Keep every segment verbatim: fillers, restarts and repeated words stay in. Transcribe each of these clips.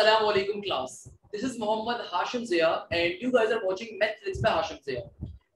Assalamu alaikum class. This is Mohammed Hashim Zia and you guys are watching Mathsflix by Hashim Zia.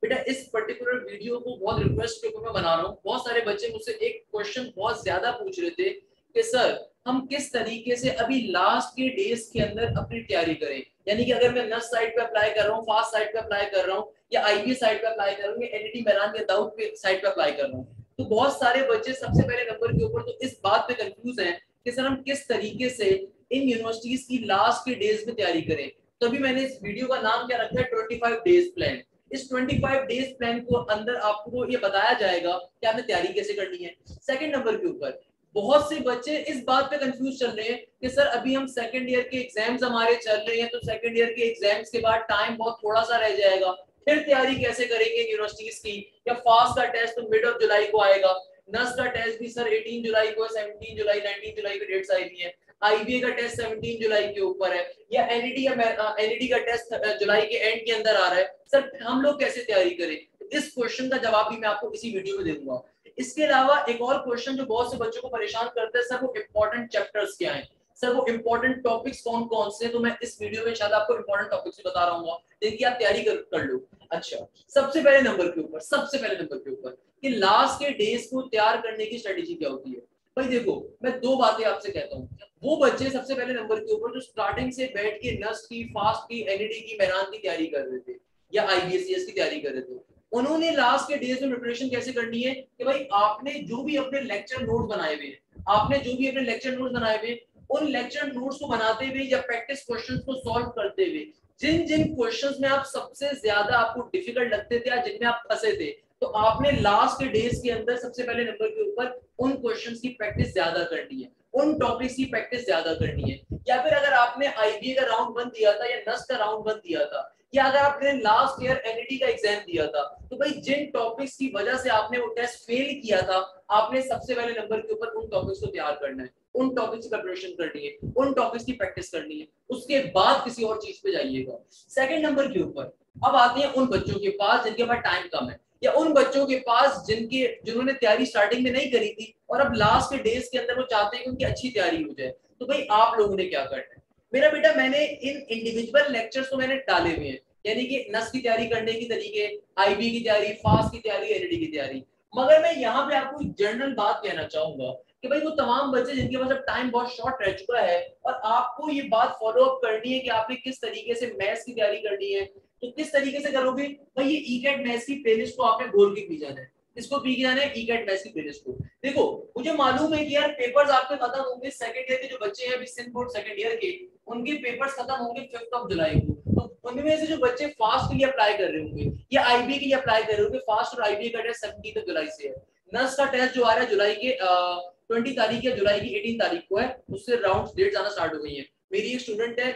बेटा इस particular video को बहुत request करके मैं बना रहा हूँ। बहुत सारे बच्चे मुझसे एक क्वेश्चन बहुत ज्यादा पूछ रहे थे कि सर हम किस तरीके से अभी लास्ट के डेज के अंदर अपनी तैयारी करें, यानी कि अगर मैं नस्ट साइट पे अप्लाई कर रहा हूँ, फास्ट साइट पे अप्लाई कर रहा हूँ या आईबीए साइट पे अप्लाई कर रहा हूँ या एनईडी मेहरान के दाऊद पे साइट पे अप्लाई कर रहा हूँ, तो बहुत सारे बच्चे सबसे पहले नंबर के ऊपर तो इस बात पे कंफ्यूज हैं कि सर हम किस तरीके से इन यूनिवर्सिटीज की लास्ट के डेज में तैयारी करें। तो अभी मैंने इस वीडियो का नाम क्या रखा है, पच्चीस डेज प्लान। इस पच्चीस डेज प्लान को अंदर आपको ये बताया जाएगा कि आपने तैयारी कैसे करनी है। सेकंड नंबर के ऊपर बहुत से बच्चे इस बात पे कंफ्यूज चल रहे हैं कि सर अभी हम सेकंड ईयर के एग्जाम्स हमारे चल रहे हैं, तो सेकंड ईयर के एग्जाम्स के बाद टाइम बहुत थोड़ा सा रह जाएगा, फिर तैयारी कैसे करेंगे यूनिवर्सिटीज की, या फास्ट का टेस्ट तो मिड ऑफ जुलाई को आएगा, नस्ट का टेस्ट भी सर अठारह जुलाई को, सत्रह जुलाई, उन्नीस जुलाई की डेट्स आई हुई है, आईबीए का टेस्ट सत्रह जुलाई के ऊपर है, या एनईडी एनईडी का टेस्ट जुलाई के एंड के अंदर आ रहा है, सर हम लोग कैसे तैयारी करें। इस क्वेश्चन का जवाब भी मैं आपको इसी वीडियो में दे दूंगा। इसके अलावा एक और क्वेश्चन जो बहुत से बच्चों को परेशान करता है, सर वो इम्पोर्टेंट चैप्टर्स क्या हैं, सर वो इम्पोर्टेंट टॉपिक्स कौन कौन से, तो मैं इस वीडियो में शायद आपको इम्पोर्टेंट टॉपिक्स बता रहा हूँ जिनकी आप तैयारी कर, कर लो। अच्छा, सबसे पहले नंबर के ऊपर सबसे पहले नंबर के ऊपर कि लास्ट के डेज को तैयार करने की स्ट्रेटेजी क्या होती है। भाई देखो, मैं दो बातें आपसे कहता हूँ। वो बच्चे सबसे पहले नंबर के ऊपर जो स्टार्टिंग से बैठ के नस्ट की, फास्ट की, एनईडी की, मेहरान की तैयारी कर रहे थे या आईबीएसीएस की तैयारी कर रहे थे, उन्होंने लास्ट के डेज में प्रिपरेशन कैसे करनी है कि भाई आपने जो भी अपने लेक्चर नोट्स बनाए हुए हैं, आपने जो भी अपने लेक्चर नोट्स बनाए हुए उन लेक्चर नोट्स को बनाते हुए या प्रैक्टिस क्वेश्चंस को सॉल्व करते हुए जिन जिन क्वेश्चंस में आप सबसे ज्यादा आपको डिफिकल्ट लगते थे या जिनमें आप फंसे थे, तो आपने लास्ट के डेज के अंदर सबसे पहले नंबर के ऊपर उन क्वेश्चंस की प्रैक्टिस ज्यादा करनी है, उन टॉपिक्स की प्रैक्टिस ज्यादा करनी है। या फिर अगर आपने आईबीए का राउंड वन दिया था या नस्ट का राउंड वन दिया था या अगर आपने लास्ट ईयर एनईडी का एग्जाम दिया था, तो भाई जिन टॉपिक्स की वजह से आपने वो टेस्ट फेल किया था, आपने सबसे पहले नंबर के ऊपर उन टॉपिक्स को तैयार करना है, उन टॉपिक्स की प्रिपरेशन करनी है, उन टॉपिक्स की प्रैक्टिस करनी है, उसके बाद किसी और चीज पे जाइएगा। सेकंड नंबर के ऊपर अब आते हैं उन बच्चों के पास जिनके पास टाइम कम है या उन बच्चों के पास जिनके जिन्होंने तैयारी स्टार्टिंग में नहीं करी थी और अब लास्ट के डेज के अंदर वो चाहते हैं कि उनकी अच्छी तैयारी हो जाए, तो भाई आप लोगों ने क्या करना है। मेरा बेटा मैंने इन इंडिविजुअल लेक्चर्स को मैंने डाले हुए हैं, यानी कि नस की तैयारी करने की तरीके, आईबी की तैयारी, फास्ट की तैयारी, एनईडी की तैयारी, मगर मैं यहाँ पे आपको जनरल बात कहना चाहूंगा कि भाई वो तमाम बच्चे जिनके पास अब टाइम बहुत शॉर्ट रह चुका है और आपको ये बात फॉलो अप करनी है कि आपने किस तरीके से मैथ्स की तैयारी करनी है, तो किस तरीके से करोगे। भाई ये ईकैट मैथ्स की प्लेलिस्ट को आपने घोल के पी जाना है, इसको पी के जाना है ईकैट मैथ्स की प्लेलिस्ट को। देखो मुझे मालूम है कि यार पेपर्स आपके खत्म होंगे, सेकंड ईयर के जो बच्चे हैं अभी सिंध बोर्ड सेकंड ईयर के, उनके पेपर्स खत्म होंगे पाँच जुलाई को, तो उनमें से जो बच्चे फास्ट के लिए अप्लाई कर रहे होंगे या आईबी के लिए अप्लाई कर रहे होंगे, फास्ट और आईबी का टेस्ट सत्रह जुलाई से है, नस्ट का टेस्ट जो आ रहा है जुलाई के बीस तारीख या जुलाई की अठारह तारीख को है, उससे राउंड डेट आना स्टार्ट हो गई है। मेरी एक स्टूडेंट है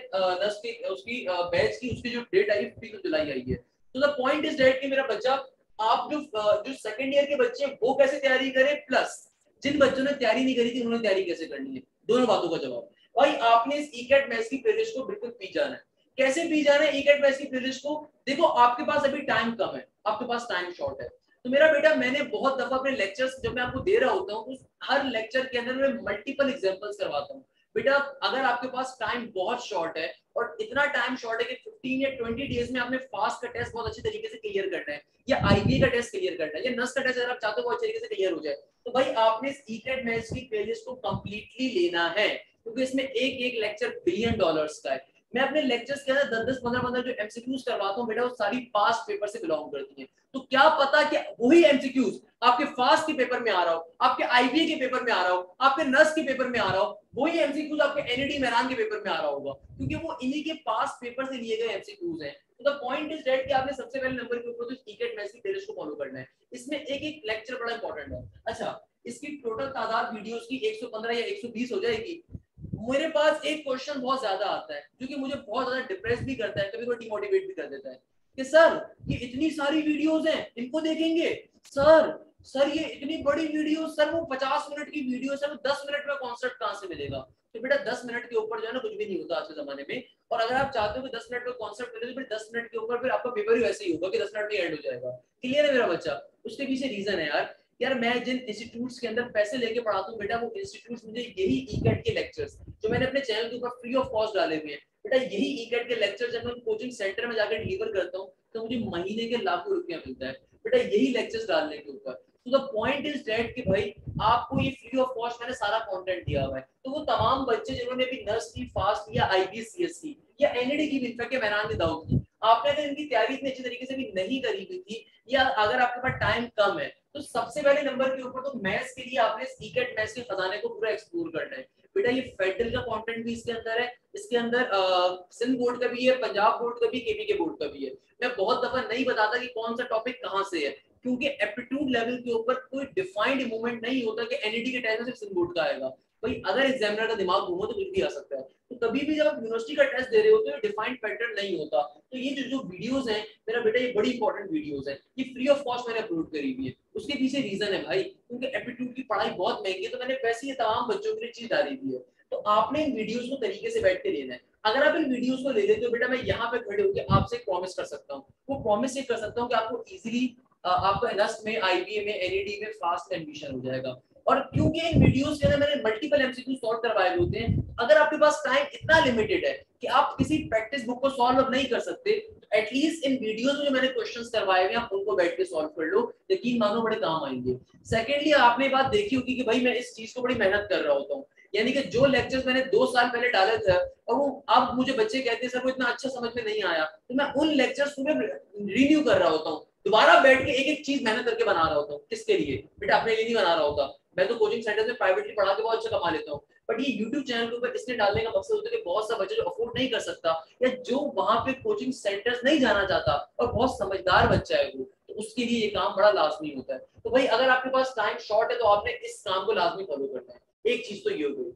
नस्ट की, उसकी बैच की, उसकी जो डेट आई तीन जुलाई आई है। तो द पॉइंट इज दैट कि मेरा बच्चा, आप जो जो सेकंड ईयर के बच्चे हैं वो कैसे तैयारी करें, प्लस जिन बच्चों ने तैयारी नहीं करी थी उन्होंने तैयारी कैसे करनी है, दोनों बातों का जवाब भाई आपने इस ईकैट मैथ्स की प्लेलिस्ट को बिल्कुल पी जाना है। कैसे पी जाना है ईकैट मैथ्स की प्लेलिस्ट को, देखो आपके पास अभी टाइम कम है, आपके पास टाइम शॉर्ट है, तो मेरा बेटा मैंने बहुत दफा अपने लेक्चर्स जब मैं आपको दे रहा होता हूँ, हर लेक्चर के अंदर मैं मल्टीपल एग्जाम्पल्स करवाता हूँ। बेटा अगर आपके पास टाइम बहुत शॉर्ट है और इतना टाइम शॉर्ट है कि पंद्रह या बीस डेज में आपने फास्ट का टेस्ट बहुत अच्छे तरीके से क्लियर करना है या आईबी का टेस्ट क्लियर करना है या नस का टेस्ट अगर आप चाहते हो अच्छे तरीके से क्लियर हो जाए, तो भाई आपने इस ईकैट मैथ्स की प्लेलिस्ट को कंप्लीटली लेना है, क्योंकि इसमें एक एक लेक्चर बिलियन डॉलर्स का है। मैं अपने लेक्चर्स के अंदर दस दस पंद्रह पंद्रह जो एमसीक्यूज करवाता हूँ बेटा, वो सारी पास्ट पेपर से बिलोंग करती हैं, तो क्या पता कि वही एमसीक्यूज आपके फास्ट के पेपर में आ रहा हो, आपके आईबीए के पेपर में आ रहा हो, आपके नस के पेपर में आ रहा हो, वही एमसीक्यूज आपके एनईडी मेहरान के पेपर में आ रहा होगा, क्योंकि वो इन्हीं के पास्ट पेपर से लिए गए एमसीक्यूज हैं। तो द पॉइंट इज दैट कि आपने सबसे पहले नंबर के ऊपर तो ईकैट मैथ्स की प्लेलिस्ट को फॉलो करना है, इसमें एक एक लेक्चर बड़ा इंपॉर्टेंट है। अच्छा, इसकी टोटल तादाद वीडियोस की एक सौ पंद्रह या एक सौ बीस हो जाएगी। मेरे पास एक क्वेश्चन बहुत ज्यादा आता है जो कि मुझे बहुत ज्यादा डिप्रेस भी करता है, कभी कभी डिमोटिवेट भी कर देता है कि सर ये इतनी सारी वीडियोस हैं, इनको देखेंगे सर, सर ये इतनी बड़ी वीडियो, सर वो पचास मिनट की वीडियो, सर दस मिनट में कॉन्सेप्ट कहां से मिलेगा। तो बेटा दस मिनट के ऊपर जो है ना कुछ भी नहीं होता आज के जमाने में, और अगर आप चाहते हो कि दस मिनट में कॉन्सेप्ट मिले, तो फिर दस मिनट के ऊपर फिर आपका पेपर ही वैसे ही होगा कि दस मिनट में एंड हो जाएगा। क्लियर है मेरा बच्चा, उसके पीछे रीजन है यार यार मैं जिन इंस्टीट्यूट्स के अंदर पैसे लेके पढ़ाता हूँ बेटा, वो इंस्टीट्यूट्स मुझे यही ईकैट के लेक्चर्स जो मैंने अपने चैनल के ऊपर फ्री ऑफ कॉस्ट डाले हुए हैं बेटा, यही ईकैट के लेक्चर जब मैं कोचिंग सेंटर में जाकर डिलीवर करता हूँ तो मुझे महीने के लाखों रुपया मिलता है बेटा यही लेक्चर्स डालने के ऊपर। तो द पॉइंट इज दैट कि भाई आपको ये फ्री ऑफ कॉस्ट मैंने सारा कंटेंट दिया हुआ है, तो वो तमाम बच्चे जिन्होंने भी नर्सरी फास्ट या आईबीसीएससी या एनईडी की इनफैक्ट के मेहरान दाऊद की आपने अगर इनकी तैयारी इतनी अच्छी तरीके से भी नहीं करी हुई थी या अगर आपके पास टाइम कम है तो सबसे पहले नंबर के ऊपर तो मैथ्स के लिए आपने सीकेट मैथ्स के खजाने को पूरा एक्सप्लोर करना है बेटा। ये फेडरल का कंटेंट भी इसके अंदर है, इसके अंदर सिंध बोर्ड का भी है, पंजाब बोर्ड का भी, केवी के बोर्ड का भी है। मैं बहुत दफा नहीं बताता कि कौन सा टॉपिक कहाँ से है क्योंकि एप्टीट्यूड लेवल के ऊपर कोई डिफाइंड मूवमेंट नहीं होता कि एनईडी के टाइम में सिर्फ सिंध बोर्ड का आएगा भाई, अगर एग्जामिनर का दिमाग घूमो तो कुछ भी आ सकता है। तो कभी भी जब आप यूनिवर्सिटी का टेस्ट दे रहे होते हो डिफाइंड पैटर्न नहीं होता, तो ये जो जो वीडियोस हैं मेरा बेटा ये बड़ी इंपॉर्टेंट वीडियोस हैं, ये फ्री ऑफ कॉस्ट मैंने अपलोड करी हुई है। उसके पीछे रीजन है भाई क्योंकि एप्टीट्यूड की पढ़ाई बहुत महंगी है, तो मैंने वैसे ही तमाम बच्चों के लिए चीज डाली हुई है। तो आपने इन वीडियोस को तरीके से बैठ के लेना है। अगर आप इन वीडियोस को ले लेते हो बेटा मैं यहाँ पे खड़े होकर आपसे प्रॉमिस कर सकता हूँ, वो प्रॉमिस ये कर सकता हूँ कि आपको इजिली आपका नस्ट में, आईबीए में, एनईडी में फास्ट एडमिशन हो जाएगा। और क्योंकि इन वीडियोस के अंदर मैंने मल्टीपल एमसीक्यू सॉल्व करवाए होते हैं, अगर आपके पास टाइम इतना लिमिटेड है कि आप किसी प्रैक्टिस बुक को सॉल्व नहीं कर सकते तो एटलीस्ट इन वीडियोस में जो मैंने क्वेश्चंस करवाए हैं आप उनको बैठ के सॉल्व कर लो, यकीन मानो बड़े काम आएंगे। सेकेंडली आपने बात देखी होगी कि भाई मैं इस चीज को बड़ी मेहनत कर रहा होता हूँ, यानी कि जो लेक्चर्स मैंने दो साल पहले डाले थे और वो अब मुझे बच्चे कहते हैं सर वो इतना अच्छा समझ में नहीं आया, तो मैं उन लेक्चर्स को मैं रिव्यू कर रहा होता हूँ, दोबारा बैठ के एक एक चीज मेहनत करके बना रहा होता हूँ। किसके लिए बेटा? अपने लिए नहीं बना रहा होता, मैं तो कोचिंग सेंटर में प्राइवेटली पढ़ा के बहुत अच्छा कमा लेता हूँ, बट ये यूट्यूब चैनल के ऊपर इसलिए डालने का मकसद होता है कि बहुत सा बच्चा जो अफोर्ड नहीं कर सकता या जो वहां पे कोचिंग सेंटर्स नहीं जाना चाहता और बहुत समझदार बच्चा है वो, तो उसके लिए ये काम बड़ा लाजमी होता है। तो भाई अगर आपके पास टाइम शॉर्ट है तो आपने इस काम को लाजमी फॉलो करना है, एक चीज तो ये हो गई।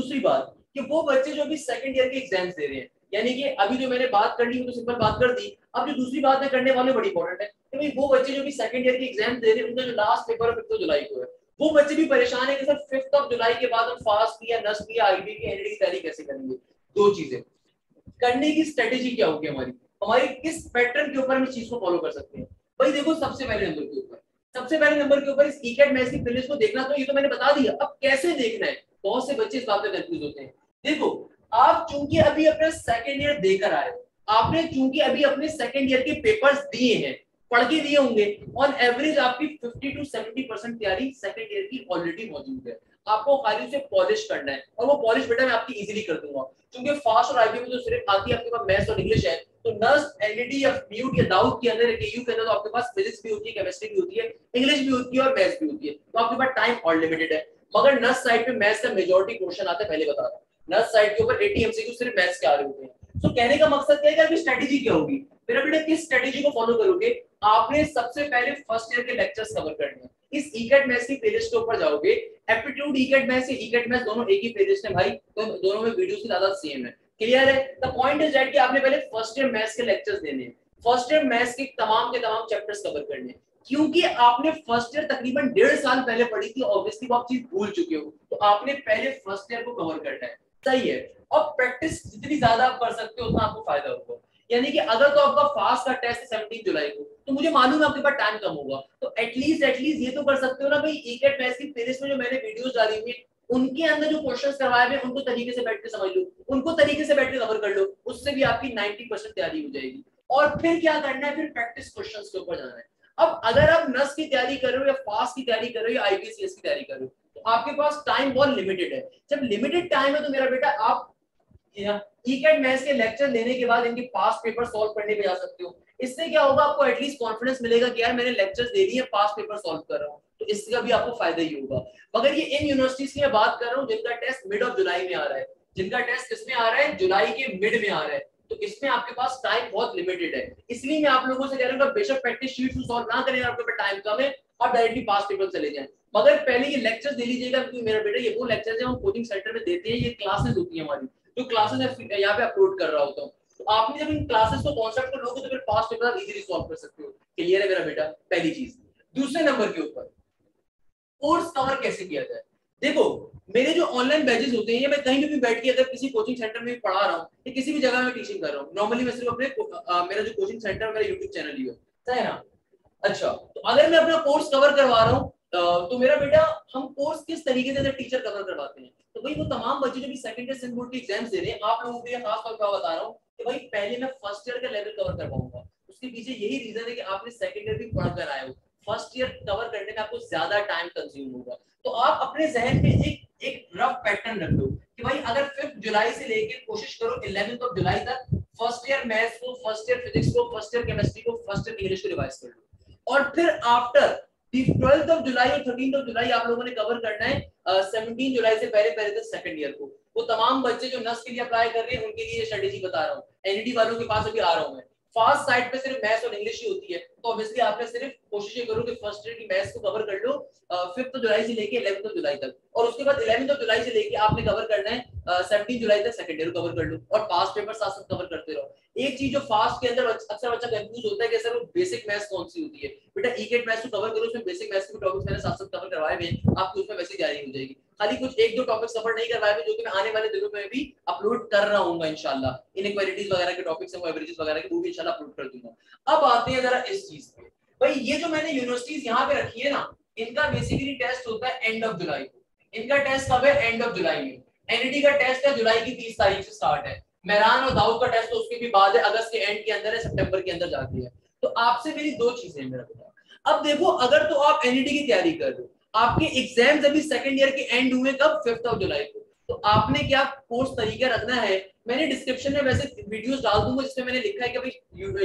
दूसरी बात कि वो बच्चे जो अभी सेकंड ईयर के एग्जाम दे रहे हैं, यानी कि अभी जो मैंने बात कर ली वो तो सिंपल बात कर दी, अब जो दूसरी बात मैं करने वाले बड़ी इंपॉर्टेंट है कि भाई वो बच्चे जो भी सेकंड ईयर के एग्जाम दे रहे हैं उनका जो लास्ट पेपर फिफ्थ जुलाई को है, वो बच्चे भी परेशान है कि सर फिफ्थ ऑफ जुलाई के बाद हम फास्ट या नस्ट या आईबी की एनईडी की तैयारी कैसे करेंगे। दो चीजें करने की स्ट्रेटेजी क्या होगी हमारी, हमारी किस पैटर्न के ऊपर हम इस चीज को फॉलो कर सकते हैं। भाई देखो सबसे पहले नंबर के ऊपर सबसे पहले नंबर के ऊपर इस ईकैट मैथ्स की फिनिश को देखना, तो ये तो मैंने बता दिया। अब कैसे देखना है, बहुत से बच्चे इस बात में कंफ्यूज होते हैं। देखो आप चूंकि अभी अपना सेकंड ईयर देकर आए, आपने चूंकि अभी अपने सेकंड ईयर के पेपर्स दिए हैं, पढ़ के दिए होंगे, ऑन एवरेज आपकी फिफ्टी टू सेवेंटी परसेंट तैयारी सेकंड ईयर की ऑलरेडी मौजूद है। आपको खाली उसे पॉलिश करना है और वो पॉलिश बेटा मैं आपकी इजीली कर दूंगा क्योंकि फास्ट और आईबी में तो सिर्फ आती है आपके पास मैथ्स और इंग्लिश है, तो नर्स एनईडी या म्यूट या दाऊद के अंदर केयू के अंदर तो आपके पास फिजिक्स भी होती है, केमिस्ट्री भी होती है, इंग्लिश भी होती है और मैथ्स भी होती है, तो आपके पास टाइम अनलिमिटेड है। मगर नर्स साइड पे मैथ्स का मेजॉरिटी क्वेश्चन आता है, पहले बता रहा हूँ नर्स साइड के ऊपर एटी एमसीक्यू सिर्फ मैथ्स के आ रहे होते हैं। तो कहने का मकसद क्या है कि आपकी स्ट्रेटेजी क्या होगी मेरा बेटा, किस स्ट्रेटेजी को फॉलो करोगे। आपने सबसे पहले फर्स्ट ईयर के लेक्चर्स कवर करने हैं, इस ईकैट मैथ्स की प्लेलिस्ट के ऊपर जाओगे, एप्टीट्यूड ईकैट मैथ्स से ईकैट मैथ्स दोनों एक ही प्लेलिस्ट है भाई, तो दोनों में वीडियोस की ज्यादा सेम है। क्लियर है? द पॉइंट इज दैट कि आपने पहले फर्स्ट ईयर मैथ्स के लेक्चर्स देने हैं, फर्स्ट ईयर मैथ्स के तमाम के तमाम चैप्टर्स कवर करने हैं, क्योंकि आपने फर्स्ट ईयर तकरीबन डेढ़ साल पहले पढ़ी थी, ऑब्वियसली आप चीज भूल चुके हो, तो आपने पहले फर्स्ट ईयर को कवर करना है। सही है? और प्रैक्टिस जितनी ज्यादा आप कर सकते हो उतना आपको फायदा होगा, यानी कि अगर तो आपका फास्ट का टेस्ट है सत्रह जुलाई को, तो मुझे मालूम है आपके पास टाइम कम होगा, तो एटलीस्ट एटलीस्ट ये तो कर सकते हो ना भाई, ईकैट मैथ्स की प्लेलिस्ट में जो मैंने वीडियोस डाली हुई है उनके अंदर जो क्वेश्चंस करवाए हुए उनको तरीके से बैठ के समझ लो, उनको तरीके से बैठ के कवर कर लो, उससे भी आपकी नब्बे परसेंट तैयारी हो जाएगी। और फिर क्या करना है, फिर प्रैक्टिस क्वेश्चंस के ऊपर जाना है। अब अगर आप नस्ट की तैयारी कर रहे हो या फास्ट की तैयारी कर रहे हो या आईबीसीएस की तैयारी कर रहे हो तो आपके पास टाइम बहुत लिमिटेड है। जब लिमिटेड टाइम है तो मेरा बेटा आप ईकैट मैथ्स के लेक्चर लेने के बाद इनके पास्ट पेपर सॉल्व करने पे जा सकते हो। इससे क्या होगा, आपको एटलीस्ट कॉन्फिडेंस मिलेगा कि यार मैंने लेक्चर्स दे दिए, पास्ट पेपर सॉल्व कर रहा हूँ, तो इसका भी आपको फायदा ही होगा। मगर ये इन यूनिवर्सिटीज की मैं बात कर रहा हूँ जिनका टेस्ट मिड ऑफ जुलाई में आ रहा है, जिनका टेस्ट किसमें आ रहा है, जुलाई के मिड में आ रहा है, तो इसमें आपके पास टाइम बहुत लिमिटेड है। इसलिए मैं आप लोगों से कह रहा हूँ बेशक प्रैक्टिस शीट सॉल्व ना करें, आपके पास टाइम कम है, आप डायरेक्टली पास पेपर चले जाएं, मगर पहले ये लेक्चर्स दे लीजिएगा क्योंकि मेरा बेटा ये वो लेक्चर्स हैं हम कोचिंग सेंटर में देते हैं, ये क्लासेस होती है हमारी, जो क्लासेस मैं यहाँ पे अपलोड कर रहा होता हूँ, तो आपने जब इन क्लासेस को कॉन्सेप्ट को लोगे तो फिर पास पेपर आप इजीली सॉल्व कर सकते हो। क्लियर है मेरा बेटा? पहली चीज। दूसरे नंबर के ऊपर कोर्स कवर कैसे किया जाए। देखो मेरे जो ऑनलाइन बैचेस होते हैं, मैं कहीं भी, भी बैठ के अगर किसी कोचिंग सेंटर में पढ़ा रहा हूँ या किसी भी जगह में टीचिंग कर रहा हूँ, नॉर्मली मैं सिर्फ अपने आ, मेरा जो कोचिंग सेंटर है मेरा यूट्यूब चैनल ही है ना। अच्छा, तो अगर मैं अपना कोर्स कवर करवा रहा हूँ तो मेरा बेटा हम कोर्स किस तरीके से टीचर कवर करवाते हैं, तो भाई वो तमाम बच्चे जो भी सेकंड ईयर सेकंड बोर्ड के एग्जाम्स दे रहे हैं, आप लोगों के खास तौर पर बता रहा हूँ कि भाई पहले मैं फर्स्ट ईयर का लेवल कवर कर पाऊंगा। उसके पीछे यही रीजन है कि आपने सेकंड ईयर भी पढ़ कर आए हो, फर्स्ट ईयर कवर करने में आपको ज्यादा टाइम कंज्यूम होगा। तो आप अपने जहन में एक एक रफ पैटर्न रख लो कि भाई अगर फिफ्थ जुलाई से लेकर कोशिश करो इलेवेंथ ऑफ जुलाई तक फर्स्ट ईयर मैथ्स को, फर्स्ट ईयर फिजिक्स को, फर्स्ट ईयर केमिस्ट्री को, फर्स्ट ईयर इंग्लिश को रिवाइज कर लो। और फिर आफ्टर ट्वेल्थ ऑफ जुलाई और थर्टीन ऑफ जुलाई आप लोगों ने कवर करना है सेवनटीन जुलाई से पहले पहले तक सेकंड ईयर को। वो तमाम बच्चे जो नस्ट के लिए अप्लाई कर रहे हैं उनके लिए स्ट्रेटेजी बता रहा हूँ, एनईडी वालों के पास अभी आ रहा हूँ मैं। फास्ट साइड पे सिर्फ मैथ्स और इंग्लिश ही होती है, तो ऑब्वियसली आपने सिर्फ कोशिश ये करो कि फर्स्ट ईयर की मैथ्स को कवर कर लो फिफ्थ जुलाई से लेके इलेवंथ ऑफ जुलाई तक, और उसके बाद इलेवंथ ऑफ जुलाई से लेके आपने कवर करना है सेवनटीन जुलाई तक सेकंड ईयर कवर कर लो और पास्ट पेपर साथ साथ कवर करते रहो। एक चीज जो फास्ट के अंदर अक्सर बच्चा कंफ्यूज होता है कि सर वो बेसिक मैथ्स कौन सी होती है, बेटा ईकेट मैथ्स को कवर करो, उसमें बेसिक मैथ्स के टॉपिक्स मैंने साथ साथ कवर करवाए हुए, आपको उसमें वैसे जारी हो जाएगी। खाली कुछ एक दो टॉपिक्स कवर नहीं करवाए हुए जो कि मैं आने वाले दिनों में भी अपलोड कर रहा हूँ इंशाल्लाह, इनइक्वालिटीज वगैरह के टॉपिक्स हैं, एवरेजेस वगैरह के, वो भी इंशाल्लाह अपलोड कर दूंगा। अब आते हैं जरा इस चीज पे, भाई ये जो मैंने यूनिवर्सिटीज यहाँ पे रखी है ना, इनका बेसिकली टेस्ट होता है एंड ऑफ जुलाई को। इनका टेस्ट कब है? एंड ऑफ जुलाई में। एनईडी का टेस्ट है जुलाई की तीस तारीख से स्टार्ट है, मेहरान और दाऊद का टेस्ट तो उसके भी बाद है, अगस्त के एंड के अंदर है, सितंबर के अंदर जाती है। तो आपसे मेरी दो चीजें मेरा बेटा, अब देखो अगर तो आप एनईडी की तैयारी कर रहे हो, आपके एग्जाम्स अभी सेकंड ईयर के एंड हुए कब? फिफ्थ ऑफ जुलाई को। तो आपने क्या कोर्स तरीका रखना है, मैंने डिस्क्रिप्शन में वैसे वीडियोस डाल दूंगा जिसमें मैंने लिखा है कि भाई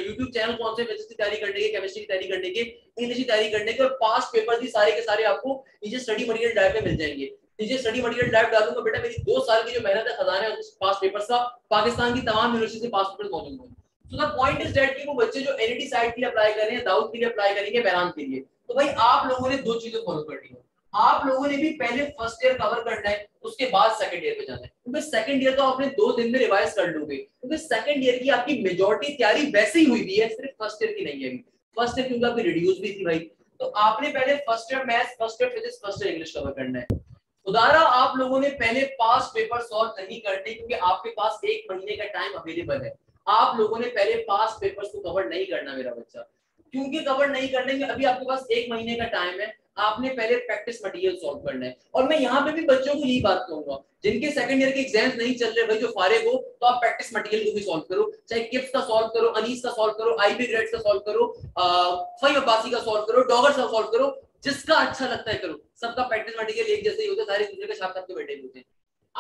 यूट्यूब चैनल कौन से मैथ्स की तैयारी करने के, केमिस्ट्री की तैयारी करने के, इंग्लिश की तैयारी करने के, और पास्ट पेपर भी सारे के सारे आपको नीचे स्टडी मटेरियल ड्राइव में मिल जाएंगे। नीचे स्टडी मटेरियल ड्राइव डालूंगा बेटा, मेरी दो साल की जो मेहनत है खजाना है उस पास्ट पेपर्स का, पाकिस्तान की तमाम यूनिवर्सिटी से पास्ट पेपर्स मौजूद होंगे। तो द पॉइंट इज दैट कि वो बच्चे जो एनईडी साइड के लिए अप्लाई कर रहे हैं, दाऊद के लिए अप्लाई करेंगे, बहरान के लिए, तो भाई आप लोगों ने दो चीजें फॉलो करनी है। आप लोगों ने भी पहले फर्स्ट ईयर कवर करना है, उसके बाद सेकंड ईयर पे जाना है, क्योंकि सेकंड ईयर तो आपने दो दिन में रिवाइज कर लोगे, क्योंकि सेकंड ईयर की आपकी मेजॉरिटी तैयारी वैसे ही हुई भी है, सिर्फ फर्स्ट ईयर की नहीं है। फर्स्ट ईयर क्योंकि आपकी रिड्यूस भी थी भाई, तो आपने पहले first year maths, first year physics, first year English cover करना है। उदाहरण आप लोगों ने पहले पास्ट पेपर सॉल्व नहीं करने, क्योंकि आपके पास एक महीने का टाइम अवेलेबल है, आप लोगों ने पहले पास्ट पेपर्स को कवर नहीं करना मेरा बच्चा, क्योंकि कवर नहीं करने में अभी आपके पास एक महीने का टाइम है, आपने पहले प्रैक्टिस मटेरियल सॉल्व करना है। और मैं यहाँ पे भी बच्चों को यही बात कहूंगा, जिनके सेकंड ईयर के एग्जाम्स नहीं चल रहे भाई, जो फारिग हो तो आप प्रैक्टिस मटेरियल को भी सॉल्व करो, चाहे किप्स का सॉल्व करो, अनीस का सॉल्व करो, आईबी ग्रेड्स का सॉल्व करो, फाइव अब्बासी का सॉल्व करो, डॉगर्स का सॉल्व करो, जिसका अच्छा लगता है करो। सबका प्रैक्टिस मटेरियल एक जैसे ही होता है, सारे दूसरे के छाप छाप के बैठे होते हैं,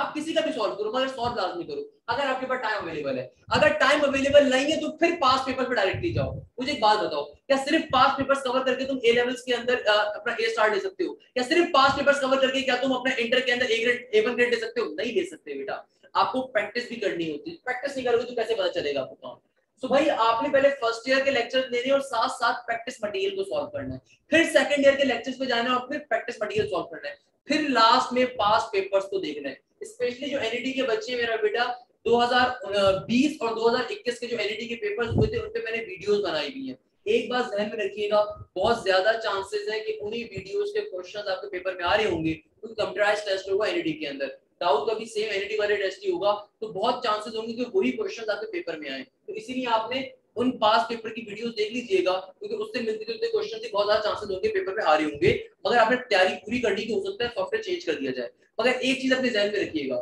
आप किसी का भी सॉल्व करो मगर सॉल्व लाजमी करो अगर आपके पास टाइम अवेलेबल है। अगर टाइम अवेलेबल नहीं है तो फिर पास्ट पेपर पे डायरेक्टली जाओ। मुझे एक बात बताओ, क्या सिर्फ पास्ट पेपर्स कवर करके तुम ए लेवल्स के अंदर अपना ए स्टार ले सकते हो? क्या सिर्फ पास्ट पेपर्स कवर करके क्या तुम अपना इंटर के अंदर A grade, A one grade ले सकते हो? नहीं ले सकते बेटा, आपको प्रैक्टिस भी करनी होती है। प्रैक्टिस नहीं करोगे तो कैसे पता चलेगा आपको काम? तो भाई आपने पहले फर्स्ट ईयर के लेक्चर्स लेने और साथ साथ प्रैक्टिस मटेरियल को सॉल्व करना है, फिर सेकंड ईयर के लेक्चर्स पे जाना है और फिर प्रैक्टिस मटेरियल सॉल्व करना है, फिर लास्ट में पास्ट पेपर्स को देखना है। स्पेशली जो एनईडी के बच्चे मेरा बेटा दो हज़ार बीस और दो हज़ार इक्कीस के जो एनईडी के पेपर्स हुए थे उन पे मैंने वीडियोस बनाई हुई हैं। एक बात ध्यान में रखिएगा, बहुत ज्यादा चांसेस है कि उन्हीं वीडियोस के क्वेश्चंस आपके पेपर में आ रहे होंगे, क्योंकि कंप्यूटराइज्ड टेस्ट होगा एनईडी के अंदर, दाऊद का भी सेम एनईडी वाले टेस्ट ही होगा, तो बहुत चांसेस होंगे कि वही क्वेश्चंस आपके पेपर में आए। तो इसीलिए आपने उन पास्ट पेपर की वीडियोस देख लीजिएगा, क्योंकि उससे मिलते जुलते क्वेश्चन से बहुत ज्यादा चांसेस होंगे पेपर में आ रहे होंगे, मगर आपने तैयारी पूरी करनी की हो सकता है सॉफ्टवेयर चेंज कर दिया जाए। मगर एक चीज अपने ध्यान में रखिएगा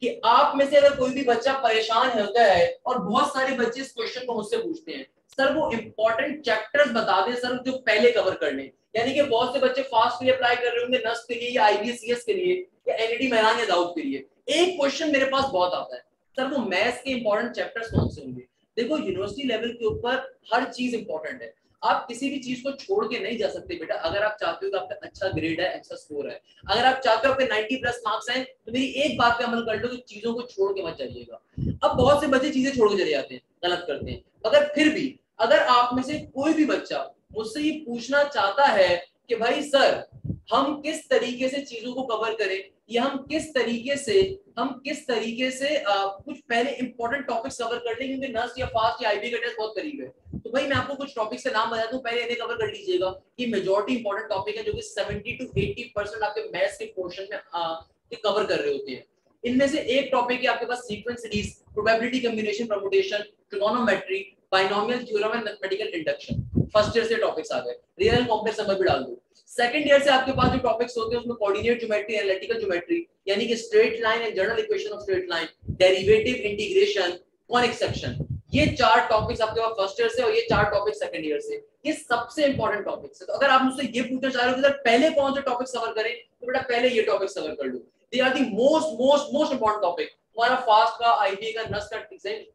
कि आप में से अगर कोई भी बच्चा परेशान होता है, और बहुत सारे बच्चे इस क्वेश्चन को मुझसे पूछते हैं, सर वो इंपॉर्टेंट चैप्टर्स बता दें सर जो पहले कवर कर लें, यानी कि बहुत से बच्चे फास्ट के लिए अप्लाई कर रहे होंगे, नस्ट के लिए या आईबीएसीएस के लिए या एनईडी मेहरान या दाऊद के लिए। एक क्वेश्चन मेरे पास बहुत आता है, सर वो मैथ्स के इंपॉर्टेंट चैप्टर्स कौन से होंगे? देखो यूनिवर्सिटी लेवल के ऊपर हर चीज इंपॉर्टेंट है, आप किसी भी चीज को छोड़ के नहीं जा सकते बेटा। अगर आप चाहते हो कि आपका अच्छा ग्रेड है, अच्छा स्कोर है, अगर आप चाहते हो आपके नब्बे प्लस मार्क्स हैं, तो मेरी एक बात पे अमल कर लो कि चीजों को छोड़ के मत जाइएगा। अब बहुत से बच्चे चीजें छोड़ के चले जाते हैं, गलत करते हैं, मगर फिर भी अगर आप में से कोई भी बच्चा मुझसे ये पूछना चाहता है कि भाई सर हम किस तरीके से चीजों को कवर करें, या हम किस तरीके से हम किस तरीके से आ, कुछ पहले इंपॉर्टेंट टॉपिक्स कवर कर लें, क्योंकि नस्ट या फास्ट या आईबी का टेस्ट बहुत करीब है, तो भाई मैं आपको कुछ टॉपिक्स का नाम बताता हूँ, पहले इन्हें कवर कर लीजिएगा। ये मेजॉरिटी इंपॉर्टेंट टॉपिक है जो कि सत्तर टू अस्सी परसेंट आपके मैथ्स के पोर्शन में आ, के कवर कर रहे होते हैं। इनमें से एक टॉपिक है आपके पास sequence series, probability combination permutation, trigonometry, binomial theorem and mathematical induction. First year से टॉपिक्स आ गए, रियल कॉम्प्लेक्स नंबर भी डाल दो। सेकंड ईयर से आपके पास जो टॉपिक्स होते हैं उसमें कोऑर्डिनेट ज्योमेट्री, एनालिटिकल ज्योमेट्री यानी कि straight line and general equation of straight line, derivative, integration, conic section, ये चार टॉपिक्स आपके पास फर्स्ट ईयर से और ये चार टॉपिक्स सेकंड ईयर से, ये सबसे इंपॉर्टेंट टॉपिक्स है। तो अगर आप मुझसे ये पूछना चाह रहे हो कि सर पहले कौन से टॉपिक्स कवर करें, तो बेटा पहले ये टॉपिक्स कवर कर लो। They are the most most most important topic. हमारा फास्ट का, आईबी का, नस्ट का एग्जाम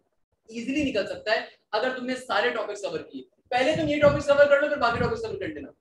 इजीली निकल सकता है अगर तुमने सारे टॉपिक्स कवर किए। पहले तुम ये टॉपिक्स कवर कर लो, फिर बाकी टॉपिक्स कवर कर देना।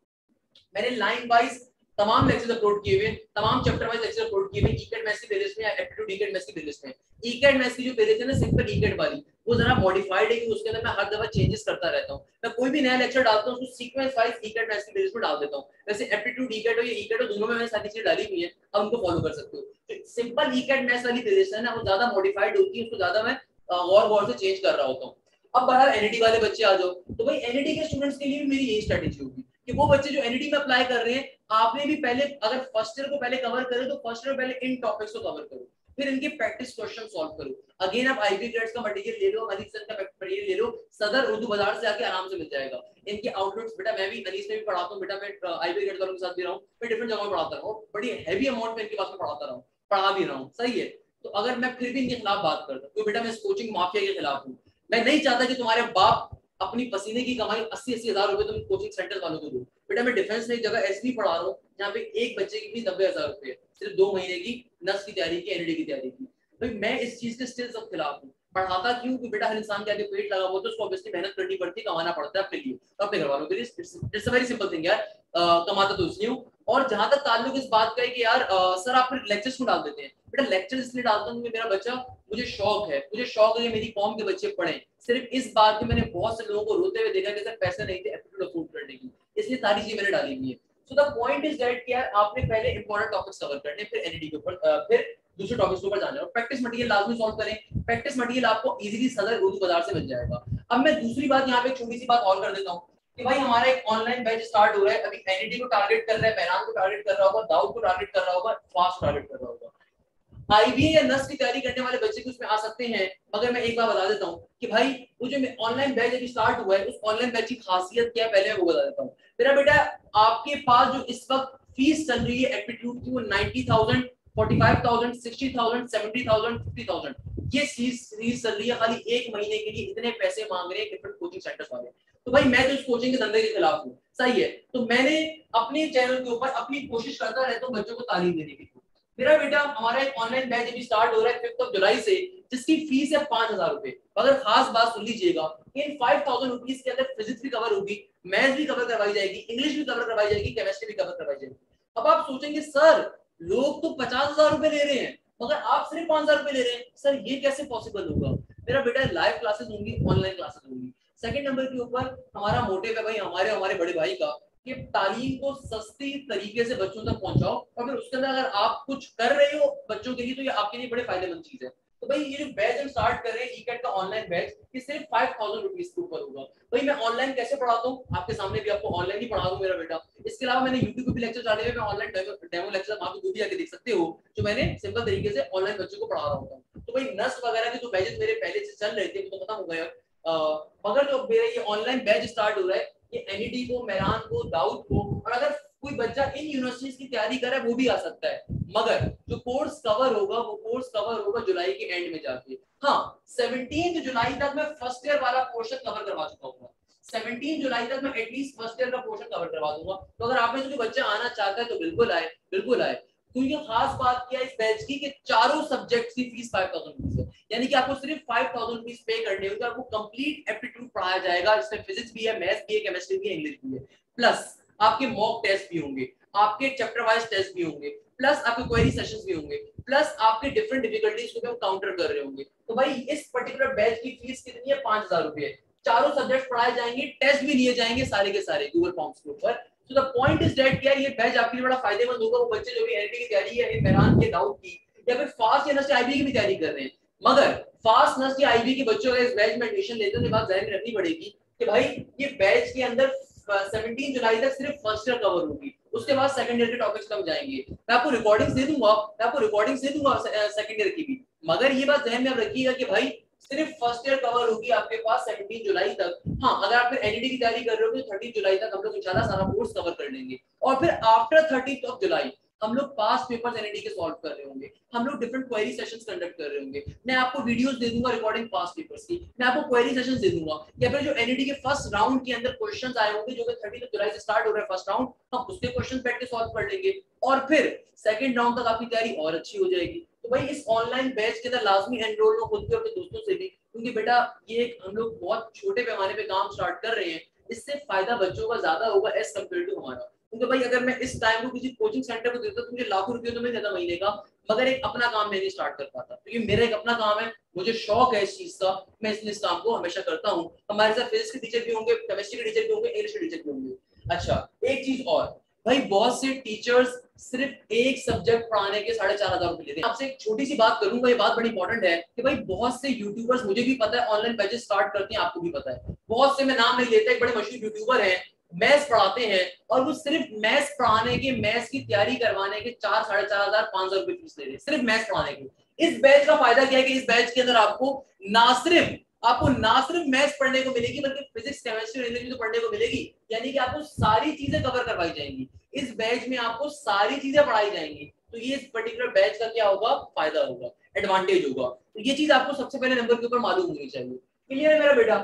मैंने लाइन वाइज तमाम लेक्चर्स अपलोड किए हुए, तमाम चैप्टर वाइज लेक्चर्स अपलोड किए हुए ईकेट मैथ्स की प्लेलिस्ट में या एप्टीट्यूड ईकेट मैथ्स की प्लेलिस्ट में। ईकेट मैथ्स की जो प्लेलिस्ट है ना, सिंपल ईकेट वाली, वो जरा मॉडिफाइड है कि उसके अंदर मैं हर दफा चेंजेस करता रहता हूं। मैं कोई भी नया लेक्चर डालता हूं उसको सीक्वेंस वाइज ईकेट मैथ्स की प्लेलिस्ट में डाल देता हूं। वैसे एप्टीट्यूड ईकेट और ये ईकेट दोनों में मैंने सारी चीजें डाली हुई है, अब उनको फॉलो कर सकते हो। तो सिंपल ईकेट मैथ्स वाली प्लेलिस्ट है ना, वो ज्यादा मॉडिफाइड होती है, उसको ज्यादा मैं और गौर से चेंज कर रहा होता हूँ। अब बाहर एनईडी वाले बच्चे आ जाओ, तो भाई एनईडी के स्टूडेंट्स के लिए भी मेरी यही स्ट्रेटेजी होगी कि वो बच्चे जो एनईडी में अप्लाई कर रहे हैं, आपने भी पहले अगर फर्स्ट ईयर को पहले कवर करें तो फर्स्ट ईयर पहले इन टॉपिक्स को कवर करो, फिर इनके प्रैक्टिस क्वेश्चन सॉल्व करो। अगेन आप आईबी ग्रेड्स का मटेरियल ले लो, अनीस सर का मटेरियल ले लो, सदर उर्दू बाजार से आके आराम से मिल जाएगा। इनके आउटलेट्स बेटा मैं भी अनीस में भी पढ़ाता हूँ, बेटा मैं आईबी ग्रेड वालों के साथ भी रहा हूँ, मैं डिफरेंट जगहों में पढ़ाता रहा हूँ, बड़ी हैवी अमाउंट में इनके पास में पढ़ाता रहा हूँ, पढ़ा भी रहा हूँ, सही है। तो अगर मैं फिर भी इनके खिलाफ बात करता हूँ तो बेटा मैं कोचिंग माफिया के खिलाफ हूँ। मैं नहीं चाहता कि तुम्हारे बाप अपनी पसीने की कमाई अस्सी अस्सी हजार रुपए तुम कोचिंग सेंटर वालों को दो। बेटा मैं डिफेंस में एक जगह ऐसी भी पढ़ा रहा हूँ जहाँ पे एक बच्चे की भी नब्बे हजार रुपए, सिर्फ दो महीने की नर्स की तैयारी की, एनडी की तैयारी की। तो मैं इस चीज के स्टिल सब खिलाफ हूँ। पढ़ाता क्यों? कि बेटा हर इंसान के आगे पेट लगा हुआ तो उसको ऑब्वियसली मेहनत करनी पड़ती है, कमाना पड़ता है अपने लिए और अपने घर वालों के लिए। It's a very simple thing यार, कमाता तो इसलिए हूँ। और जहां तक ताल्लुक इस बात का है कि यार सर आप लेक्चर्स को डाल देते हैं, बेटा लेक्चर्स इसलिए डालता हूँ कि मेरा बच्चा, मुझे शौक है, मुझे शौक है कि मेरी कौम के बच्चे पढ़ें। सिर्फ इस बात पे मैंने बहुत से लोगों को रोते हुए देखा कि सर पैसे नहीं थे एप्टीट्यूड अफोर्ड करने की, इसलिए सारी चीजें मैंने डाली हुई है। So the point is that कि यार आपने पहले इंपॉर्टेंट टॉपिक्स कवर करने, फिर एनईडी के ऊपर, फिर दूसरे टॉपिक्स के ऊपर जाना। और प्रैक्टिस मटेरियल लाजमी सॉल्व करें, प्रैक्टिस मटेरियल आपको इजीली सदर उर्दू बाजार से मिल जाएगा। अब मैं दूसरी बात यहाँ पे एक छोटी सी बात और कर देता हूँ कि भाई हमारा एक ऑनलाइन बैच स्टार्ट हो रहा है, अभी एनईडी को टारगेट कर रहा है, मेहरान को टारगेट कर रहा होगा, दाऊद को टारगेट कर रहा होगा, फास्ट टारगेट कर रहा होगा। आईबीए या नस्ट की तैयारी करने वाले बच्चे भी उसमें आ सकते हैं, मगर मैं एक बार बता देता हूं कि भाई वो जो ऑनलाइन बैच अभी स्टार्ट हुआ है, उस ऑनलाइन बैच की खासियत क्या है पहले वो बता देता हूँ। मेरा बेटा आपके पास जो इस वक्त फीस चल रही है एप्टीट्यूड की, वो ninety thousand, forty five thousand, sixty thousand, seventy thousand, fifty thousand, ये सीरीज चल रही है। खाली एक महीने के लिए इतने पैसे मांग रहे हैं डिफरेंट कोचिंग सेंटर्स वाले। तो भाई मैं तो इस कोचिंग के धंधे के खिलाफ हूँ, सही है। तो मैंने अपने चैनल के ऊपर अपनी कोशिश करता रहता हूँ बच्चों को तालीम देने की। मेरा बेटा हमारा एक ऑनलाइन बैच अभी स्टार्ट हो रहा है फिफ्थ ऑफ जुलाई से, जिसकी फीस है पांच हजार रुपए। मगर खास बात सुन लीजिएगा, इन फाइव थाउजेंड रुपीज के अंदर फिजिक्स भी कवर होगी, मैथ्स भी कवर करवाई जाएगी, इंग्लिश भी कवर करवाई जाएगी, केमिस्ट्री भी कवर करवाई जाएगी। अब आप सोचेंगे सर लोग तो पचास हजार रुपए ले रहे हैं मगर आप सिर्फ पांच हजार रुपए ले रहे हैं, सर ये कैसे पॉसिबल होगा? मेरा बेटा लाइव क्लासेस होंगी, ऑनलाइन क्लासेस होंगी। सेकंड नंबर के ऊपर हमारा मोटिव है भाई, हमारे हमारे बड़े भाई का, कि तालीम को सस्ती तरीके से बच्चों तक पहुंचाओ और फिर उसके अंदर अगर आप कुछ कर रहे हो बच्चों के लिए तो ये आपके लिए बड़े फायदेमंद चीज है। तो भाई ये जो बैच हम स्टार्ट कर रहे हैं ईकेट का ऑनलाइन बैच, ये सिर्फ फाइव थाउजेंड रुपीज के ऊपर होगा। भाई मैं ऑनलाइन कैसे पढ़ाता हूँ, आपके सामने भी आपको ऑनलाइन ही पढ़ा दूँ मेरा बेटा। इसके अलावा मैंने यूट्यूब पे भी लेक्चर डाले हुए, मैं ऑनलाइन डेमो लेक्चर आप खुद भी आके देख सकते हो, जो मैंने सिंपल तरीके से ऑनलाइन बच्चों को पढ़ा रहा होता हूँ। तो भाई नस्ट वगैरह के जो बैचेस मेरे पहले से चल रहे थे वो तो खत्म हो गए, मगर जो मेरा ये ऑनलाइन बैच स्टार्ट हो रहा है ये एनईडी को, मेहरान को, दाऊद को, और अगर कोई बच्चा इन यूनिवर्सिटीज की तैयारी कर रहा है वो भी आ सकता है। मगर जो कोर्स कवर होगा वो कोर्स कवर होगा जुलाई के एंड में जाके। हाँ, सत्रह जुलाई तक मैं फर्स्ट ईयर वाला पोर्शन कवर करवा चुका हूँ। सत्रह जुलाई तक मैं एटलीस्ट फर्स्ट ईयर का पोर्शन कवर करवा दूंगा। तो अगर आप में से कोई बच्चा आना चाहता है तो बिल्कुल आए, बिल्कुल आए। क्योंकि खास बात क्या है इस बैच की, चारों सब्जेक्ट की फीस फाइव थाउजेंड रुपीज है, यानी कि आपको सिर्फ फाइव थाउजेंड रुपीज पे करने होंगे। आपको कंप्लीट एप्टीट्यूड पढ़ाया जाएगा, इसमें फिजिक्स भी है, मैथ्स भी है, केमिस्ट्री भी है, इंग्लिश भी है, प्लस आपके मॉक टेस्ट भी होंगे, आपके चैप्टर वाइज टेस्ट भी होंगे, प्लस आपके क्वेरी सेशंस भी होंगे, प्लस आपके डिफरेंट डिफिकल्टीज को भी काउंटर कर रहे होंगे। तो भाई इस पर्टिकुलर बैच की फीस कितनी है? पांच हजार रुपए। चारों सब्जेक्ट पढ़ाए जाएंगे, टेस्ट भी लिए जाएंगे सारे के सारे गूगल फॉर्म्स के ऊपर। तो द पॉइंट इज दैट यार ये बैच आपके लिए बड़ा फायदेमंद होगा। वो बच्चे जो भी एनईडी की तैयारी है, मेहरान के, दाऊद की, या फिर फास्ट या नस्ट आईबी की भी तैयारी कर रहे हैं, मगर फास्ट नस्ट या आईबी के बच्चों का इस बैच में एडमिशन लेते हैं बात ध्यान रखनी पड़ेगी कि भाई ये बैच के अंदर सेवनटीन जुलाई तक सिर्फ फर्स्ट ईयर कवर होगी, उसके बाद सेकंड ईयर के टॉपिक्स कम जाएंगे। मैं आपको रिकॉर्डिंग्स दे दूंगा, मैं आपको रिकॉर्डिंग्स दे दूंगा सेकंड ईयर की भी। मगर ये बात ध्यान में आप रखिएगा कि भाई सिर्फ फर्स्ट ईयर कवर होगी आपके पास सत्रह जुलाई तक। हाँ, अगर आप फिर एनईडी की तैयारी कर रहे हो तो तीस जुलाई तक हम लोग इंशाल्लाह सारा कोर्स कवर कर लेंगे। और फिर आफ्टर तीस ऑफ जुलाई हम लोग पास पेपर्स एनईडी के सॉल्व कर रहे होंगे, हम लोग डिफरेंट क्वेरी सेशंस कंडक्ट कर रहे होंगे। मैं आपको वीडियोस दे दूंगा रिकॉर्डिंग पास पेपर्स की, मैं आपको क्वेरी सेशंस दे दूंगा, या फिर जो एनईडी के फर्स्ट राउंड के अंदर क्वेश्चंस आए होंगे जो कि तीस जुलाई से स्टार्ट हो रहा है फर्स्ट राउंड, हम उसके क्वेश्चंस बैठ के सॉल्व कर लेंगे। और फिर सेकंड राउंड तक आपकी तैयारी और अच्छी हो जाएगी। तो भाई इस ऑनलाइन बैच के अंदर लाजमी एनरोल हो खुद के और अपने दोस्तों से भी, क्योंकि बेटा ये हम लोग बहुत छोटे पैमाने पे काम स्टार्ट कर रहे हैं, इससे फायदा बच्चों का ज्यादा होगा एज कम्पेयर टू हमारा। क्योंकि भाई अगर मैं इस टाइम को किसी कोचिंग सेंटर को देता तो मुझे लाखों रुपये तो मैं देता महीने का, मगर एक अपना काम मैंने स्टार्ट कर पाता, क्योंकि तो मेरा एक अपना काम है, मुझे शौक है इस चीज का, मैं इस काम को हमेशा करता हूँ। हमारे साथ फिजिक्स के टीचर भी होंगे, केमिस्ट्री के टीचर भी होंगे, इंग्लिश के टीचर भी होंगे। अच्छा एक चीज और भाई, बहुत से टीचर्स सिर्फ एक सब्जेक्ट पढ़ाने के साढ़े चार हजार रुपए लेते हैं। आपसे एक छोटी सी बात करूंगा, ये बात बड़ी इंपॉर्टेंट है कि भाई बहुत से यूट्यूबर्स, मुझे भी पता है ऑनलाइन बैचेस स्टार्ट करते हैं, आपको भी पता है, बहुत से मैं नाम नहीं लेता, एक बड़े मशहूर यूट्यूबर हैं, मैथ्स पढ़ाते हैं, और वो सिर्फ मैथ्स पढ़ाने के, मैथ्स की तैयारी करवाने के चार साढ़े चार हजार पांच हजार रुपए फीस ले रहे हैं, सिर्फ मैथ्स पढ़ाने के। इस बैच का फायदा क्या है कि इस बैच के अंदर आपको ना सिर्फ आपको ना सिर्फ मैथ्स पढ़ने को मिलेगी, बल्कि फिजिक्स, केमिस्ट्री और इंग्लिश भी तो पढ़ने को मिलेगी, यानी कि आपको सारी चीजें कवर करवाई जाएंगी। इस बैच में आपको सारी चीजें पढ़ाई जाएंगी, तो ये इस पर्टिकुलर बैच का क्या होगा, फायदा होगा, एडवांटेज होगा। तो ये चीज आपको सबसे पहले नंबर के ऊपर मालूम होनी चाहिए। क्लियर है मेरा बेटा?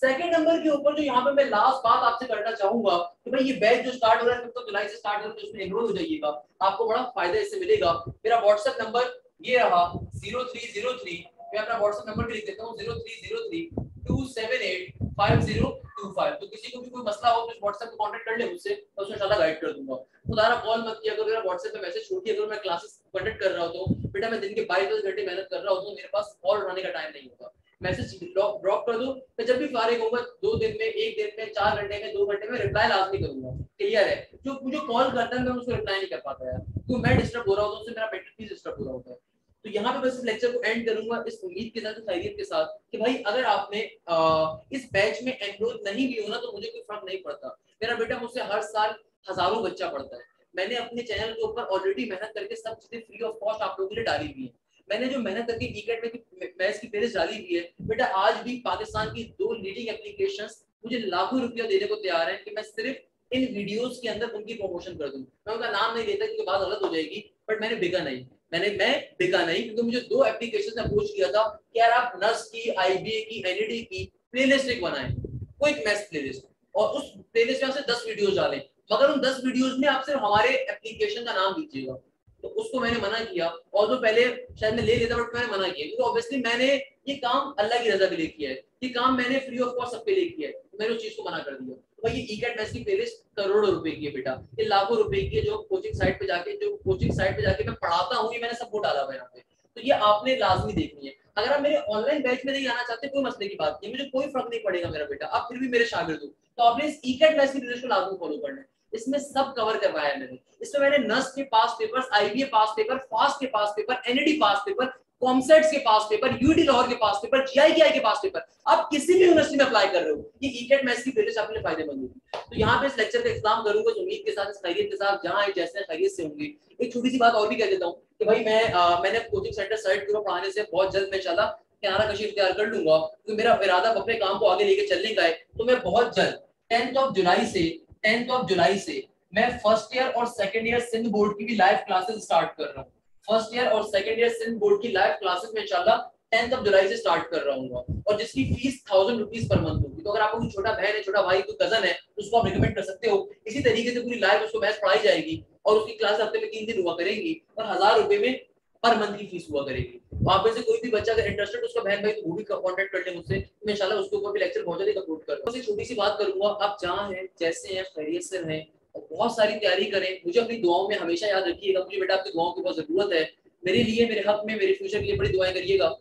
सेकंड नंबर के ऊपर जो यहाँ पे मैं लास्ट बात आपसे करना चाहूंगा कि भाई ये बैच जो स्टार्ट हो रहा है तो जुलाई से स्टार्ट हो रहा है, उसमें एनरोल हो जाइएगा, आपको बड़ा फायदा इससे मिलेगा। मेरा व्हाट्सएप नंबर ये रहा जीरो थ्री जीरो थ्री, मैं अपना व्हाट्सएप नंबर भी लिख देता हूँ zero three zero three two seven eight five zero two five. तो किसी को भी कोई मसला हो तो व्हाट्सएप पे कांटेक्ट कर ले मुझसे, मैं उसको इंशाल्लाह गाइड कर दूंगा। दोबारा कॉल मत किया करो, मेरा व्हाट्सएप पे मैसेज छोड़ दिया करो। मैं क्लासेस कंडक्ट कर रहा होता हूँ बेटा, मैं दिन के बाईस घंटे मेहनत कर रहा होता हूँ, मेरे पास कॉल उठाने का टाइम नहीं होता, मैसेज ड्रॉप कर दो। मैं जब भी फारिग होगा, दो दिन में, एक दिन में, चार घंटे में, दो घंटे में रिप्लाई लाजमी करूंगा। क्लियर है? जो मुझे कॉल करता है मैं उसको रिप्लाई नहीं कर पाता यार, क्योंकि मैं डिस्टर्ब हो रहा होता हूँ, उससे मेरा मेंटल पीस डिस्टर्ब हो रहा होता है। तो यहाँ पे बस इस लेक्चर को एंड करूंगा इस उम्मीद के साथ, खैरियत के साथ कि भाई अगर आपने आ, इस बैच में एनरोल नहीं भी होना तो मुझे कोई फर्क नहीं पड़ता। मेरा बेटा मुझसे हर साल हजारों बच्चा पढ़ता है, मैंने अपने चैनल के ऊपर ऑलरेडी मेहनत करके सब चीजें फ्री ऑफ कॉस्ट आप लोगों के लिए डाली हुई है। मैंने जो मेहनत करके ईकैट में मैथ्स की पेरेज डाली हुई है बेटा, आज भी पाकिस्तान की दो लीडिंग एप्लीकेशंस मुझे लाखों रुपया देने को तैयार हैं कि मैं सिर्फ इन वीडियोस के अंदर उनकी प्रमोशन कर दूं। मैं उनका नाम नहीं लेता क्योंकि बात गलत हो जाएगी, बट मैंने बिका नहीं, मैंने मैं बिका नहीं, क्योंकि मुझे दो एप्लीकेशन ने अप्रोच किया था कि यार आप नस्ट की, आईबीए की, एनईडी की प्लेलिस्ट एक बनाएं, क्विक मैथ्स प्लेलिस्ट, और उस प्लेलिस्ट में आपसे दस वीडियोस डालें, मगर उन दस वीडियोस में आप सिर्फ हमारे एप्लीकेशन का नाम दीजिएगा। तो उसको मैंने मना किया, और तो पहले शायद मैं ले लेता बट मैंने मना किया, क्योंकि ऑब्वियसली मैंने ये काम अल्लाह की रजा के लिए किया है, ये काम मैंने फ्री ऑफ कॉस्ट सबके लिए किया है, मैंने उस चीज को मना कर दिया। तो भाई ये ईकैट मैथ्स की प्लेलिस्ट करोड़ों रुपए की है बेटा, ये लाखों रुपए की है, जो कोचिंग साइट पे जाके जो कोचिंग साइट पे जाके मैं पढ़ाता हूँ, ये मैंने सबको डाला हुआ यहाँ पे, तो ये आपने लाजमी देखनी है। अगर आप मेरे ऑनलाइन बैच में नहीं आना चाहते कोई मसले की बात नहीं, मुझे कोई फर्क नहीं पड़ेगा मेरा बेटा, आप फिर भी मेरे शागिर्द हो, तो आपने इस ईकैट मैथ्स की प्लेलिस्ट को लाजमी फॉलो करना है। इसमें सब कवर करवाया है मैंने, इसमें मैंने नस्ट के past papers, IBA past paper, fast के past paper, NED past paper, COMSATS के पास पेपर, यूडी लाहौर के पास पेपर, जीआईकेआई के पास पेपर, आप किसी भी यूनिवर्सिटी में अप्लाई कर रहे हो, ये ईकैट मैथ्स की प्लेलिस्ट आपके लिए फायदेमंद होगी। तो यहाँ पे इस लेक्चर का इंतजाम करूंगा उम्मीद के साथ, इस खैरियत के साथ, जहाँ जैसे खैरियत से होंगे। एक छोटी सी बात और भी कह देता हूँ कि भाई मैं आ, मैंने कोचिंग सेंटर सेलेक्ट करो पढ़ाने से बहुत जल्द मैं इंशाल्लाह किनारा कशी इख्तियार कर लूंगा, क्योंकि मेरा इरादा अपने काम को आगे लेके चलने का है। तो मैं बहुत जल्द टेंथ ऑफ जुलाई से टेंथ ऑफ जुलाई से मैं फर्स्ट ईयर और सेकंड ईयर सिंध बोर्ड की भी लाइव क्लासेस स्टार्ट कर रहा हूँ। फर्स्ट ईयर और सेकंड ईयर सिंध बोर्ड की लाइव क्लासेस में इंशाल्लाह टेंथ ऑफ जुलाई से स्टार्ट कर रहा हूँ, और जिसकी fees thousand rupees per month होगी। तो अगर आपको कोई छोटा बहन है, छोटा भाई, कोई कजन है, उसको आप रिकमेंड कर सकते हो। इसी तरीके से पूरी लाइव उसको मैथ्स पढ़ाई जाएगी, और उसकी क्लास हफ्ते में तीन दिन हुआ करेगी, और हजार रुपए में पर मंथ की फीस हुआ करेगी। आप में से कोई भी बच्चा अगर इंटरेस्टेड, उसका बहन भाई तो वो भी कांटेक्ट कर ले मुझसे, मैं इंशाल्लाह उसके ऊपर भी लेक्चर बहुत जल्दी अपलोड करूंगा। बस एक छोटी सी बात करूंगा, आप जहाँ हैं जैसे हैं खैरियत से रहें और बहुत सारी तैयारी करें। मुझे अपनी दुआओं में हमेशा याद रखिएगा, मुझे बेटा आपकी दुआओं की बहुत जरूरत है, मेरे लिए, मेरे हक में, मेरे फ्यूचर के लिए बड़ी दुआएं करिएगा।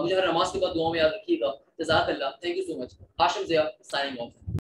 मुझे हर नमाज के बाद दुआओं में याद रखिएगा। जज़ाकल्लाह, thank you so much. Hashim Zia signing of.